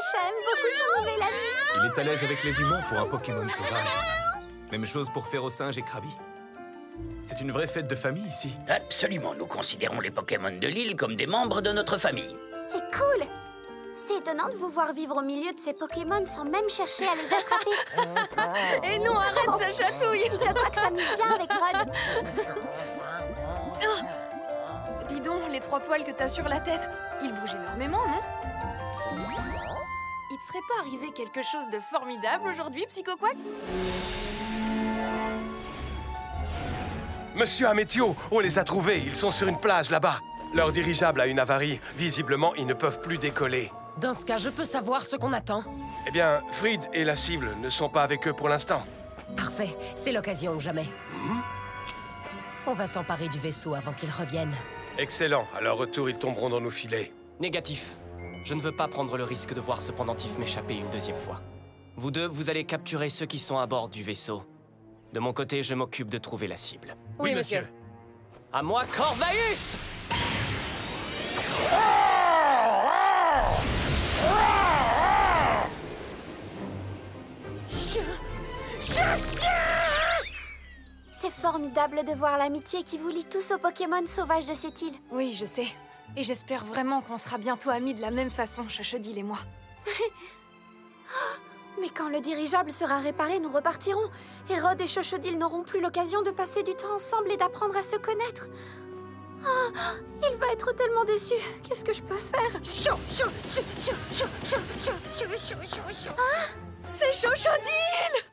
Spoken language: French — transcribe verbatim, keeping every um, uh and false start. Sacha aime beaucoup sauver la vie. Il est à l'aise avec les humains pour un Pokémon sauvage. Même chose pour Férosinge et Krabby. C'est une vraie fête de famille ici. Absolument, nous considérons les Pokémon de l'île comme des membres de notre famille. C'est cool. C'est étonnant de vous voir vivre au milieu de ces Pokémon sans même chercher à les attraper. Et non, arrête, oh, ça chatouille. Si t'as quoi que ça m'amuse bien avec Rhod. Oh. Dis donc, les trois poils que t'as sur la tête, ils bougent énormément, non? Si. Il ne serait pas arrivé quelque chose de formidable aujourd'hui, psycho-couac? Monsieur Amethio, on les a trouvés, ils sont sur une plage là-bas. Leur dirigeable a une avarie, visiblement ils ne peuvent plus décoller. Dans ce cas, je peux savoir ce qu'on attend? Eh bien, Fried et la cible ne sont pas avec eux pour l'instant. Parfait, c'est l'occasion ou jamais. Mmh. On va s'emparer du vaisseau avant qu'ils reviennent. Excellent, à leur retour ils tomberont dans nos filets. Négatif, je ne veux pas prendre le risque de voir ce pendentif m'échapper une deuxième fois. Vous deux, vous allez capturer ceux qui sont à bord du vaisseau. De mon côté, je m'occupe de trouver la cible. Oui, oui monsieur. monsieur. À moi, Corvaïus! C'est formidable de voir l'amitié qui vous lie tous aux Pokémon sauvages de cette île. Oui, je sais. Et j'espère vraiment qu'on sera bientôt amis de la même façon, Chochodile et moi. Mais quand le dirigeable sera réparé, nous repartirons. Et Rhod et Chochodile n'auront plus l'occasion de passer du temps ensemble et d'apprendre à se connaître. Oh, il va être tellement déçu. Qu'est-ce que je peux faire? Chou, chou, chou, chou, chou, chou, chou, chou, chou, chou, chou. Ah, c'est Chochodile!